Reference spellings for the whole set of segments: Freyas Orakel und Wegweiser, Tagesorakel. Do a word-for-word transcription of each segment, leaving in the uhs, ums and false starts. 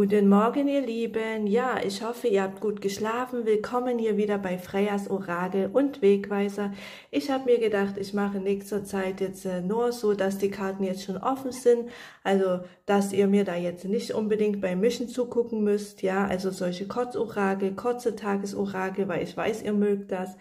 Guten Morgen, ihr Lieben. Ja, ich hoffe, ihr habt gut geschlafen. Willkommen hier wieder bei Freyas Orakel und Wegweiser. Ich habe mir gedacht, ich mache in nächster Zeit jetzt nur so, dass die Karten jetzt schon offen sind. Also, dass ihr mir da jetzt nicht unbedingt beim Mischen zugucken müsst. Ja, also solche Kurzorakel, kurze Tagesorakel, weil ich weiß, ihr mögt das.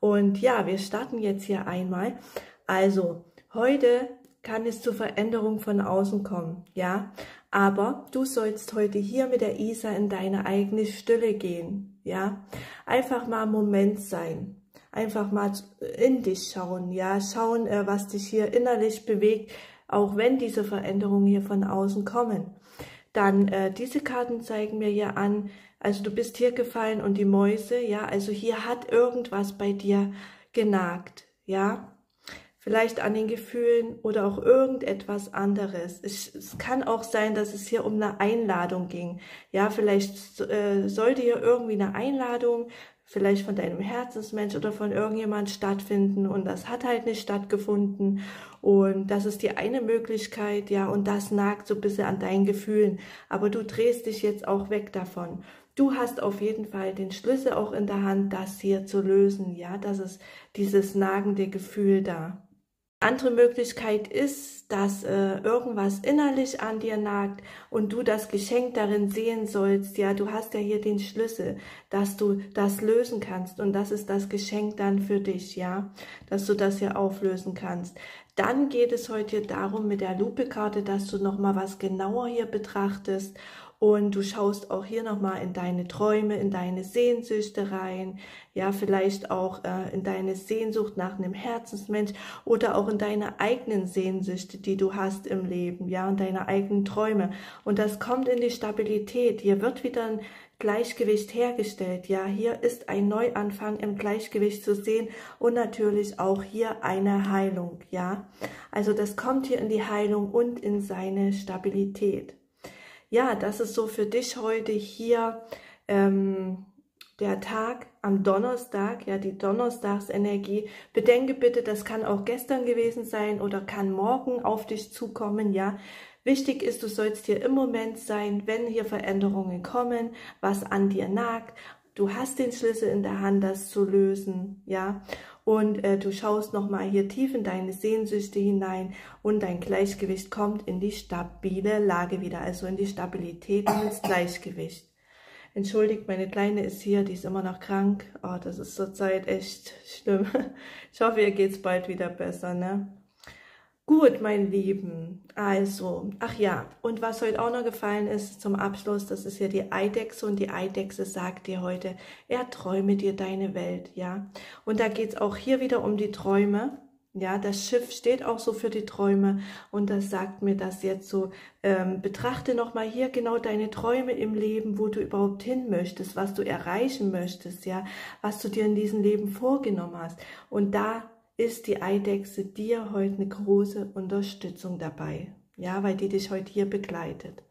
Und ja, wir starten jetzt hier einmal. Also, heute kann es zur Veränderung von außen kommen, ja, aber du sollst heute hier mit der Isa in deine eigene Stille gehen, ja, einfach mal im Moment sein, einfach mal in dich schauen, ja, schauen, was dich hier innerlich bewegt, auch wenn diese Veränderungen hier von außen kommen. Dann äh, diese Karten zeigen mir hier an, also du bist hier gefallen und die Mäuse, ja, also hier hat irgendwas bei dir genagt, ja. Vielleicht an den Gefühlen oder auch irgendetwas anderes. Es, es kann auch sein, dass es hier um eine Einladung ging. Ja, vielleicht äh, sollte hier irgendwie eine Einladung, vielleicht von deinem Herzensmensch oder von irgendjemand stattfinden und das hat halt nicht stattgefunden. Und das ist die eine Möglichkeit, ja, und das nagt so ein bisschen an deinen Gefühlen. Aber du drehst dich jetzt auch weg davon. Du hast auf jeden Fall den Schlüssel auch in der Hand, das hier zu lösen, ja, das ist dieses nagende Gefühl da. Andere Möglichkeit ist, dass äh, irgendwas innerlich an dir nagt und du das Geschenk darin sehen sollst. Ja, du hast ja hier den Schlüssel, dass du das lösen kannst und das ist das Geschenk dann für dich, ja, dass du das hier auflösen kannst. Dann geht es heute darum mit der Lupe-Karte, dass du nochmal was genauer hier betrachtest. Und du schaust auch hier nochmal in deine Träume, in deine Sehnsüchte rein, ja, vielleicht auch äh, in deine Sehnsucht nach einem Herzensmensch oder auch in deine eigenen Sehnsüchte, die du hast im Leben, ja, und deine eigenen Träume. Und das kommt in die Stabilität. Hier wird wieder ein Gleichgewicht hergestellt, ja, hier ist ein Neuanfang im Gleichgewicht zu sehen und natürlich auch hier eine Heilung, ja. Also das kommt hier in die Heilung und in seine Stabilität. Ja, das ist so für dich heute hier ähm, der Tag am Donnerstag, ja, die Donnerstagsenergie. Bedenke bitte, das kann auch gestern gewesen sein oder kann morgen auf dich zukommen, ja. Wichtig ist, du sollst hier im Moment sein, wenn hier Veränderungen kommen, was an dir nagt. Du hast den Schlüssel in der Hand, das zu lösen, ja. Und äh, du schaust nochmal hier tief in deine Sehnsüchte hinein und dein Gleichgewicht kommt in die stabile Lage wieder, also in die Stabilität und ins Gleichgewicht. Entschuldigt, meine Kleine ist hier, die ist immer noch krank. Oh, das ist zurzeit echt schlimm. Ich hoffe, ihr geht's bald wieder besser, ne? Gut, mein Lieben, also, ach ja, und was heute auch noch gefallen ist zum Abschluss, das ist ja die Eidechse und die Eidechse sagt dir heute, erträume dir deine Welt, ja. Und da geht's auch hier wieder um die Träume, ja, das Schiff steht auch so für die Träume und das sagt mir das jetzt so, ähm, betrachte nochmal hier genau deine Träume im Leben, wo du überhaupt hin möchtest, was du erreichen möchtest, ja, was du dir in diesem Leben vorgenommen hast und da ist die Eidechse dir heute eine große Unterstützung dabei, ja, weil die dich heute hier begleitet.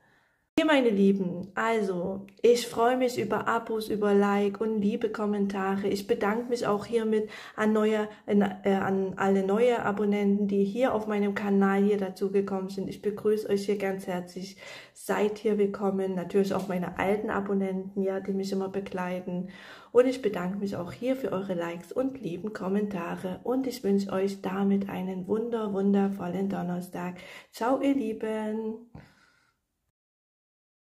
Hier, meine Lieben, also, ich freue mich über Abos, über Like und liebe Kommentare. Ich bedanke mich auch hiermit an, neue, äh, an alle neue Abonnenten, die hier auf meinem Kanal hier dazugekommen sind. Ich begrüße euch hier ganz herzlich. Seid hier willkommen. Natürlich auch meine alten Abonnenten, ja, die mich immer begleiten. Und ich bedanke mich auch hier für eure Likes und lieben Kommentare. Und ich wünsche euch damit einen wunder, wundervollen Donnerstag. Ciao, ihr Lieben!